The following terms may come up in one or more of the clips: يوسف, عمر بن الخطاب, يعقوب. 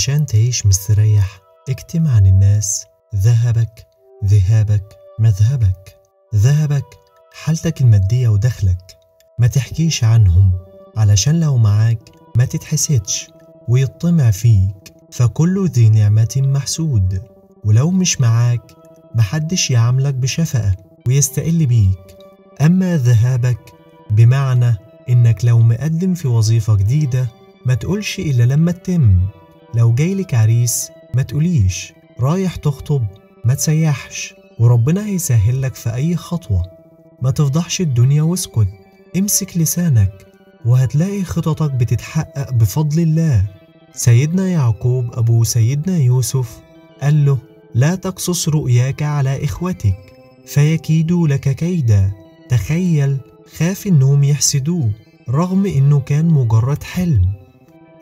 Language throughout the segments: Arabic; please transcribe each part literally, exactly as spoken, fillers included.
عشان تعيش مستريح اكتم عن الناس ذهبك ذهابك مذهبك. ذهبك حالتك المادية ودخلك، ما تحكيش عنهم علشان لو معاك ما تتحسدش ويطمع فيك، فكل ذي نعمة محسود. ولو مش معاك محدش يعاملك بشفقة ويستقل بيك. أما ذهابك بمعنى إنك لو مقدم في وظيفة جديدة ما تقولش إلا لما تتم، لو جايلك عريس ما تقوليش، رايح تخطب ما تسيحش، وربنا هيسهل لك في أي خطوة. ما تفضحش الدنيا واسكت، امسك لسانك وهتلاقي خططك بتتحقق بفضل الله. سيدنا يعقوب أبو سيدنا يوسف قال له: لا تقصص رؤياك على إخوتك فيكيدوا لك كيدا. تخيل، خاف إنهم يحسدوه رغم إنه كان مجرد حلم.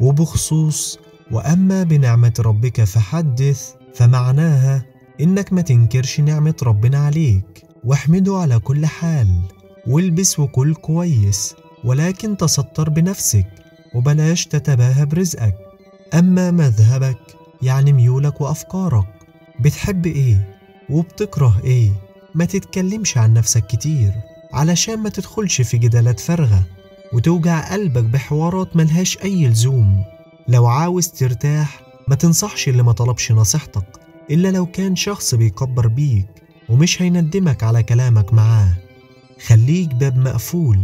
وبخصوص وأما بنعمة ربك فحدث، فمعناها إنك ما تنكرش نعمة ربنا عليك واحمده على كل حال، والبس وكل كويس، ولكن تستر بنفسك وبلاش تتباهى برزقك. أما مذهبك يعني ميولك وأفكارك، بتحب إيه وبتكره إيه. ما تتكلمش عن نفسك كتير علشان ما تدخلش في جدالات فارغة وتوجع قلبك بحوارات ملهاش أي لزوم. لو عاوز ترتاح ما تنصحش اللي ما طلبش نصيحتك، إلا لو كان شخص بيكبر بيك ومش هيندمك على كلامك معاه. خليك باب مقفول،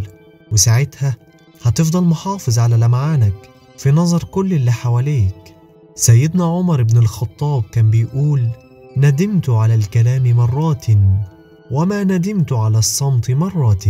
وساعتها هتفضل محافظ على لمعانك في نظر كل اللي حواليك. سيدنا عمر بن الخطاب كان بيقول: ندمت على الكلام مرات وما ندمت على الصمت مرات.